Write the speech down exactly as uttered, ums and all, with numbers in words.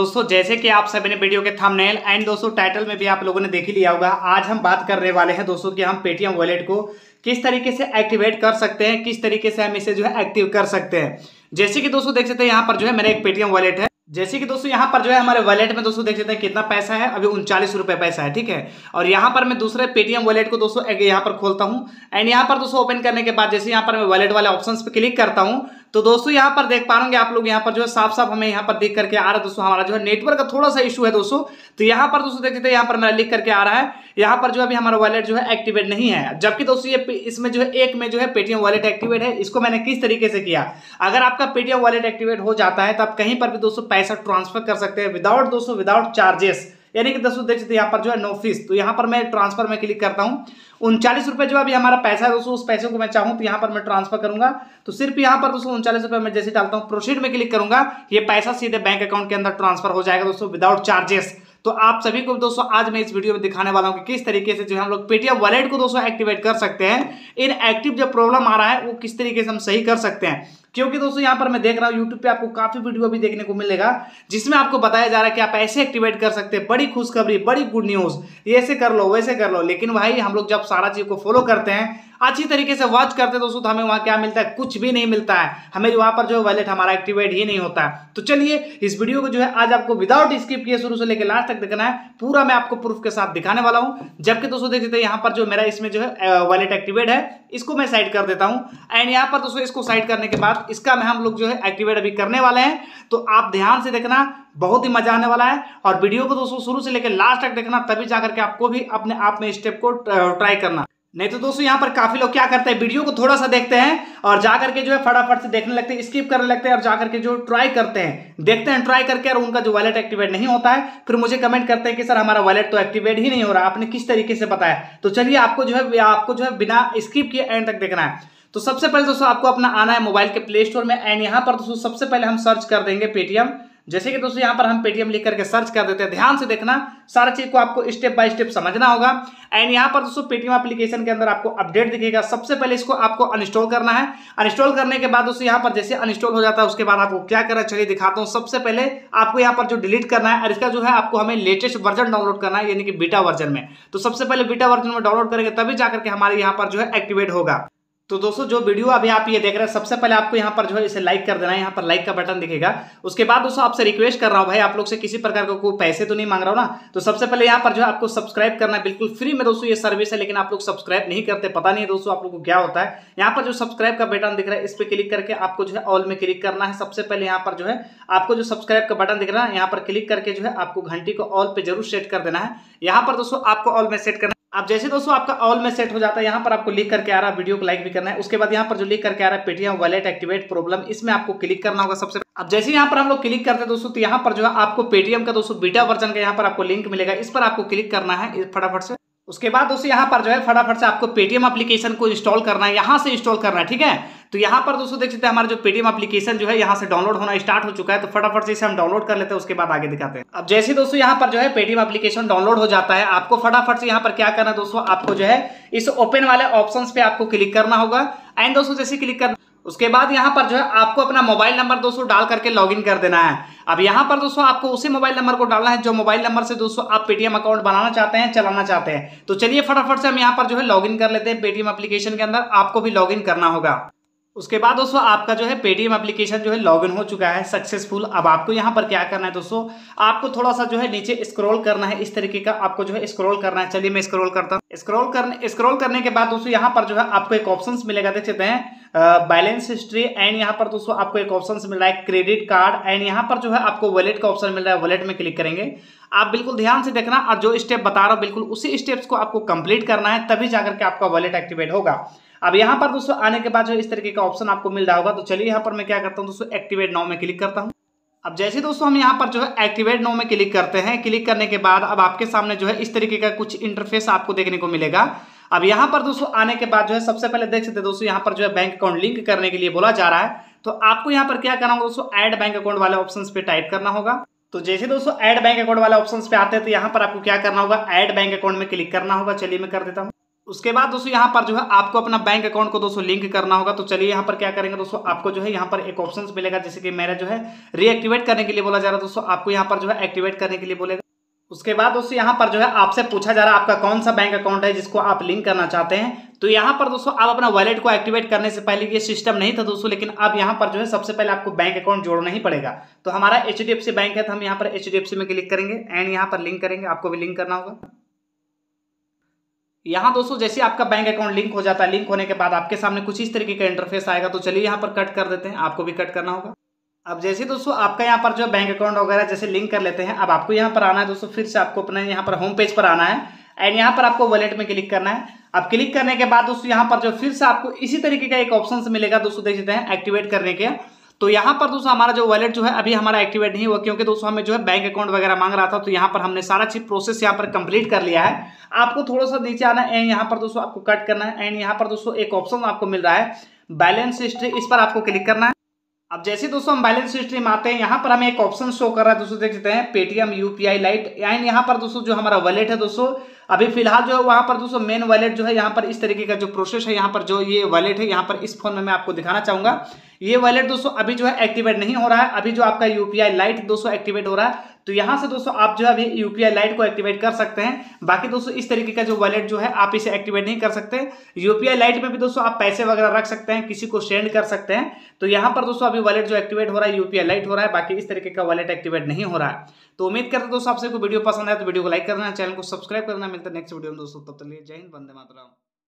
दोस्तों जैसे कि आप सभी ने वीडियो के थंबनेल एंड दोस्तों टाइटल में भी आप लोगों ने देख ही लिया होगा, आज हम बात करने वाले हैं दोस्तों कि हम पेटीएम वॉलेट को किस तरीके से एक्टिवेट कर सकते हैं, किस तरीके से हम इसे जो है एक्टिव कर सकते हैं। जैसे कि दोस्तों देख सकते हैं यहाँ पर जो है मेरा एक पेटीएम वॉलेट है। जैसे कि दोस्तों यहाँ पर जो है हमारे वॉलेट में दोस्तों देख सकते हैं कितना पैसा है, अभी उनचालीस रुपये पैसा है, ठीक है। और यहाँ पर मैं दूसरे पेटीएम वॉलेट को दोस्तों यहाँ पर खोलता हूँ एंड यहाँ पर दोस्तों ओपन करने के बाद जैसे यहाँ पर मैं वॉलेट वाले ऑप्शंस पे क्लिक करता हूँ तो दोस्तों यहाँ पर देख पा रहे होंगे आप लोग, यहाँ पर जो है साफ साफ हमें यहाँ पर देख करके आ रहा है दोस्तों हमारा जो है नेटवर्क का थोड़ा सा इशू है दोस्तों। तो यहाँ पर दोस्तों देख सकते हैं यहाँ पर मेरा लिख करके आ रहा है, यहाँ पर जो अभी हमारा वॉलेट जो है एक्टिवेट नहीं है, जबकि दोस्तों ये इसमें जो है एक में जो है पेटीएम वॉलेट एक्टिवेट है। इसको मैंने किस तरीके से किया, अगर आपका पेटीएम वॉलेट एक्टिवेट हो जाता है तो आप कहीं पर भी दोस्तों पैसा ट्रांसफर कर सकते हैं विदाउट दोस्तों विदाउट चार्जेस, यानी कि दोस्तों देख सकते हैं यहाँ पर जो है नो फीस। तो यहाँ पर मैं ट्रांसफर में क्लिक करता हूँ, उनचालीस रुपये जो अभी हमारा पैसा है दोस्तों, उस पैसे को मैं चाहूँ तो यहाँ पर मैं ट्रांसफर करूँगा। तो सिर्फ यहाँ पर दोस्तों उनचालीस रुपये मैं जैसे डालता हूँ, प्रोसीड में क्लिक करूँगा, ये पैसा सीधे बैंक अकाउंट के अंदर ट्रांसफर हो जाएगा दोस्तों विदाउट चार्जेस। तो आप सभी को दोस्तों आज मैं इस वीडियो में दिखाने वाला हूँ कि किस तरीके से जो है हम लोग पेटीएम वॉलेट को दोस्तों एक्टिवेट कर सकते हैं, इन एक्टिव जो प्रॉब्लम आ रहा है वो किस तरीके से हम सही कर सकते हैं। क्योंकि दोस्तों यहाँ पर मैं देख रहा हूँ यूट्यूब पे आपको काफी वीडियो भी देखने को मिलेगा जिसमें आपको बताया जा रहा है कि आप ऐसे एक्टिवेट कर सकते हैं, बड़ी खुशखबरी, बड़ी गुड न्यूज़, ये ऐसे कर लो वैसे कर लो। लेकिन भाई हम लोग जब सारा चीज़ को फॉलो करते हैं, अच्छी तरीके से वॉच करते हैं दोस्तों, तो हमें वहाँ क्या मिलता है, कुछ भी नहीं मिलता है, हमें वहाँ पर जो है वॉलेट हमारा एक्टिवेट ही नहीं होता है। तो चलिए इस वीडियो को जो है आज आपको विदाउट स्किप किए शुरू से लेकर लास्ट तक देखना है, पूरा मैं आपको प्रूफ के साथ दिखाने वाला हूँ। जबकि दोस्तों देख सकते हैं यहाँ पर जो मेरा इसमें जो है वॉलेट एक्टिवेट है, इसको मैं साइड कर देता हूँ एंड यहाँ पर दोस्तों इसको साइड करने के बाद इसका मैं हम लोग जो है एक्टिवेट अभी करने वाले हैं। तो आप ध्यान से देखना, बहुत ही मजा आने वाला है, और वीडियो को दोस्तों शुरू से लेकर लास्ट तक देखना, तभी जाकर के आपको भी अपने आप में स्टेप को ट्राई करना। नहीं तो दोस्तों यहाँ पर काफी लोग क्या करते हैं, वीडियो को थोड़ा सा देखते हैं और जाकर के जो है फटाफट से देखने लगते हैं, स्किप करने लगते हैं और जाकर के जो ट्राई करते हैं, देखते हैं ट्राई करके और उनका जो वॉलेट एक्टिवेट नहीं होता है, फिर मुझे कमेंट करते हैं कि सर हमारा वॉलेट तो एक्टिवेट ही नहीं हो रहा, आपने किस तरीके से बताया। तो चलिए आपको जो है आपको जो है बिना स्किप किए एंड तक देखना है। तो सबसे पहले दोस्तों आपको अपना आना है मोबाइल के प्ले स्टोर में एंड यहाँ पर दोस्तों सबसे पहले हम सर्च कर देंगे पेटीएम। जैसे कि दोस्तों यहाँ पर हम पेटीएम लिख करके सर्च कर देते हैं, ध्यान से देखना, सारा चीज को आपको स्टेप बाय स्टेप समझना होगा। एंड यहाँ पर दोस्तों पेटीएम एप्लीकेशन के अंदर आपको अपडेट दिखेगा, सबसे पहले इसको आपको अनइंस्टॉल करना है। अनइंस्टॉल करने के बाद दोस्तों यहाँ पर जैसे अनइंस्टॉल हो जाता है उसके बाद आपको क्या करना है चलिए दिखाता हूँ। सबसे पहले आपको यहाँ पर जो डिलीट करना है और इसका जो है आपको हमें लेटेस्ट वर्जन डाउनलोड करना है, यानी कि बीटा वर्जन में। तो सबसे पहले बीटा वर्जन में डाउनलोड करेंगे तभी जाकर के हमारे यहाँ पर जो है एक्टिवेट होगा। तो दोस्तों जो वीडियो अभी आप ये देख रहे हैं, सबसे पहले आपको यहाँ पर जो है इसे लाइक कर देना है, यहाँ पर लाइक का बटन दिखेगा। उसके बाद दोस्तों आपसे रिक्वेस्ट कर रहा हूँ, भाई आप लोग से किसी प्रकार का कोई पैसे तो नहीं मांग रहा हूँ ना, तो सबसे पहले यहाँ पर जो है आपको सब्सक्राइब करना है, बिल्कुल फ्री में दोस्तों ये सर्विस है, लेकिन आप लोग सब्सक्राइब नहीं करते, पता नहीं है दोस्तों आप लोग को क्या होता है। यहाँ पर जो सब्सक्राइब का बटन दिख रहा है इस पर क्लिक करके आपको जो है ऑल में क्लिक करना है। सबसे पहले यहाँ पर जो है आपको जो सब्सक्राइब का बटन दिख रहा है यहाँ पर क्लिक करके जो है आपको घंटी को ऑल पे जरूर सेट कर देना है। यहाँ पर दोस्तों आपको ऑल में सेट करना है। आप जैसे दोस्तों आपका ऑल में सेट हो जाता है, यहाँ पर आपको लिख करके आ रहा है, वीडियो को लाइक भी करना है। उसके बाद यहाँ पर जो लिख करके आ रहा है पेटीएम वॉलेट एक्टिवेट प्रॉब्लम, इसमें आपको क्लिक करना होगा। सबसे अब जैसे यहाँ पर हम लोग क्लिक करते हैं दोस्तों तो यहाँ पर जो है आपको पेटीएम का दोस्तों बीटा वर्जन का यहाँ पर आपको लिंक मिलेगा, इस पर आपको क्लिक करना है फटाफट से। उसके बाद दोस्तों यहाँ पर जो है फटाफट से आपको पेटीएम एप्लीकेशन को इंस्टॉल करना है, यहाँ से इंस्टॉल करना है, ठीक है। तो यहाँ पर दोस्तों देख सकते हैं हमारा जो पेटीएम एप्लीकेशन जो है यहाँ से डाउनलोड होना स्टार्ट हो चुका है। तो फटाफट से इसे हम डाउनलोड कर लेते हैं, उसके बाद आगे दिखाते हैं। अब जैसे दोस्तों यहाँ पर जो है पेटीएम एप्लीकेशन डाउनलोड हो जाता है, आपको फटाफट से यहाँ पर क्या करना है दोस्तों, आपको जो है इस ओपन वाले ऑप्शन पे आपको क्लिक करना होगा एंड दोस्तों जैसे क्लिक करना उसके बाद यहाँ पर जो है आपको अपना मोबाइल नंबर दोस्तों डाल करके लॉगिन कर देना है। अब यहाँ पर दोस्तों आपको उसी मोबाइल नंबर को डालना है जो मोबाइल नंबर से दोस्तों आप पेटीएम अकाउंट बनाना चाहते हैं, चलाना चाहते हैं। तो चलिए फटाफट से हम यहाँ पर जो है लॉगिन कर लेते हैं पेटीएम एप्लीकेशन के अंदर, आपको भी लॉगिन करना होगा। उसके बाद दोस्तों आपका जो है पेटीएम एप्लीकेशन जो है लॉगिन हो चुका है सक्सेसफुल। अब आपको यहाँ पर क्या करना है दोस्तों, आपको थोड़ा सा जो है नीचे स्क्रॉल करना है, इस तरीके का आपको जो है स्क्रॉल करना है। चलिए मैं स्क्रॉल करता हूँ। स्क्रॉल करने स्क्रॉल करने के बाद दोस्तों यहाँ पर जो है आपको एक ऑप्शन मिलेगा, देख सकते हैं बैलेंस हिस्ट्री एंड यहाँ पर दोस्तों आपको एक ऑप्शन मिल रहा है क्रेडिट कार्ड एंड यहाँ पर जो है आपको वॉलेट का ऑप्शन मिल रहा है, वॉलेट में क्लिक करेंगे। आप बिल्कुल ध्यान से देखना और जो स्टेप बता रहा हूँ बिल्कुल उसी स्टेप्स को आपको कंप्लीट करना है, तभी जाकर के आपका वॉलेट एक्टिवेट होगा। अब यहाँ पर दोस्तों आने के बाद जो इस तरीके का ऑप्शन आपको मिल रहा होगा, तो चलिए यहाँ पर मैं क्या करता हूँ दोस्तों एक्टिवेट नाउ में क्लिक करता हूँ। अब जैसे दोस्तों हम यहाँ पर जो है एक्टिवेट नाउ में क्लिक करते हैं, क्लिक करने के बाद अब आपके सामने जो है इस तरीके का कुछ इंटरफेस आपको देखने को मिलेगा। अब यहाँ पर दोस्तों आने के बाद जो है सबसे पहले देख सकते हैं दोस्तों यहाँ पर जो है बैंक अकाउंट लिंक करने के लिए बोला जा रहा है। तो आपको यहाँ पर क्या करना होगा दोस्तों, ऐड बैंक अकाउंट वाले ऑप्शन पे टाइप करना होगा। तो जैसे दोस्तों ऐड बैंक अकाउंट वाले ऑप्शन पे आते हैं तो यहाँ पर आपको क्या करना होगा, ऐड बैंक अकाउंट में क्लिक करना होगा। चलिए मैं कर देता हूँ। उसके बाद दोस्तों यहाँ पर जो है आपको अपना बैंक अकाउंट को दोस्तों लिंक करना होगा। तो चलिए यहाँ पर क्या करेंगे दोस्तों, आपको जो है यहाँ पर एक ऑप्शन मिलेगा, जैसे कि मेरा जो है रीएक्टिवेट करने के लिए बोला जा रहा है दोस्तों, आपको यहाँ पर जो है एक्टिवेट करने के लिए बोलेगा। उसके बाद दोस्तों यहाँ पर जो है आपसे पूछा जा रहा है आपका कौन सा बैंक अकाउंट है जिसको आप लिंक करना चाहते हैं। तो यहाँ पर दोस्तों आप अपना वॉलेट को एक्टिवेट करने से पहले ये सिस्टम नहीं था दोस्तों, लेकिन अब यहाँ पर जो है सबसे पहले आपको बैंक अकाउंट जोड़ना ही पड़ेगा। तो हमारा H D F C bank है, तो हम यहाँ पर एच डी एफ सी में क्लिक करेंगे एंड यहाँ पर लिंक करेंगे, आपको भी लिंक करना होगा। यहाँ दोस्तों जैसे आपका बैंक अकाउंट लिंक हो जाता है, लिंक होने के बाद आपके सामने कुछ इस तरीके का इंटरफेस आएगा। तो चलिए यहाँ पर कट कर देते हैं, आपको भी कट करना होगा। अब जैसे दोस्तों आपका यहाँ पर जो बैंक अकाउंट वगैरह जैसे लिंक कर लेते हैं, अब आपको यहाँ पर आना है दोस्तों, फिर से आपको अपना यहाँ पर होम पेज पर आना है एंड यहाँ पर आपको वॉलेट में क्लिक करना है। अब क्लिक करने के बाद दोस्तों यहाँ पर जो फिर से आपको इसी तरीके का एक ऑप्शन मिलेगा दोस्तों, देख लेते हैं एक्टिवेट करने के। तो यहाँ पर दोस्तों हमारा जो वॉलेट जो है अभी हमारा एक्टिवेट नहीं हुआ, क्योंकि दोस्तों हमें जो है बैंक अकाउंट वगैरह मांग रहा था। तो यहाँ पर हमने सारा चीज प्रोसेस यहाँ पर कंप्लीट कर लिया है। आपको थोड़ा सा नीचे आना है एंड यहाँ पर दोस्तों आपको कट करना है एंड यहाँ पर दोस्तों एक ऑप्शन आपको मिल रहा है बैलेंस हिस्ट्री, इस पर आपको क्लिक करना है। अब जैसे दोस्तों हम बैलेंस हिस्ट्री में आते हैं, यहाँ पर हमें एक ऑप्शन शो कर रहा है दोस्तों, देख सकते हैं पेटीएम यूपीआई लाइट एंड यहाँ पर दोस्तों जो हमारा वॉलेट है दोस्तों अभी फिलहाल जो है वहाँ पर दोस्तों मेन वॉलेट जो है यहाँ पर इस तरीके का जो प्रोसेस है, यहाँ पर जो ये वॉलेट है यहाँ पर इस फोन में मैं आपको दिखाना चाहूंगा, ये वॉलेट दोस्तों अभी जो है एक्टिवेट नहीं हो रहा है। अभी जो आपका यूपीआई लाइट दोस्तों एक्टिवेट हो रहा है, तो यहाँ से दोस्तों आप जो है अभी यूपीआई लाइट को एक्टिवेट कर सकते हैं। बाकी दोस्तों इस तरीके का जो वॉलेट जो है आप इसे एक्टिवेट नहीं कर सकते। यूपीआई लाइट में भी दोस्तों आप पैसे वगैरह रख सकते हैं, किसी को सेंड कर सकते हैं। तो यहाँ पर दोस्तों अभी वॉलेट जो एक्टिवेट हो रहा है यूपीआई लाइट हो रहा है, बाकी इस तरीके का वॉलेट एक्टिवेट नहीं हो रहा है। तो उम्मीद करते हैं दोस्तों आपसे कोई वीडियो पसंद आए तो वीडियो को लाइक करना, चैनल को सब्सक्राइब करना। मिलता है नेक्स्ट वीडियो में दोस्तों, तब तक के लिए जय हिंद, वंदे मातरम।